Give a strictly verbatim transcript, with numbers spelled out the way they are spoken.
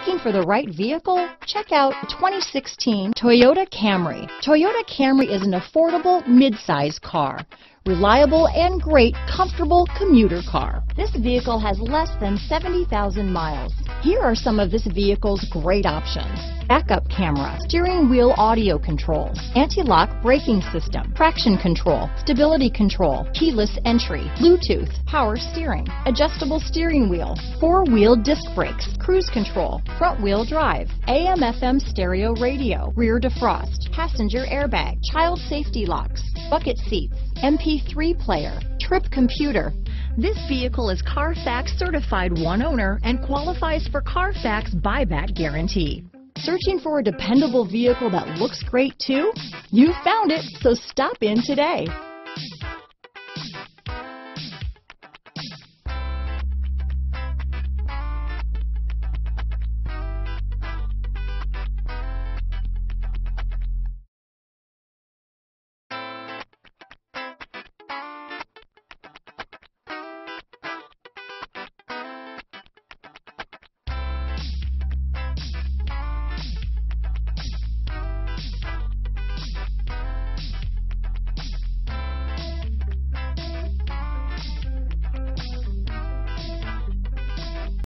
Looking for the right vehicle? Check out twenty sixteen Toyota Camry. Toyota Camry is an affordable mid-size car, reliable and great comfortable commuter car. This vehicle has less than seventy thousand miles. Here are some of this vehicle's great options: backup camera, steering wheel audio controls, anti-lock braking system, traction control, stability control, keyless entry, Bluetooth, power steering, adjustable steering wheel, four-wheel disc brakes, cruise control, front-wheel drive, A M F M stereo radio, rear defrost, passenger airbag, child safety locks, bucket seats, M P three player, trip computer. This vehicle is Carfax certified one owner and qualifies for Carfax buyback guarantee. Searching for a dependable vehicle that looks great too? You found it, so stop in today.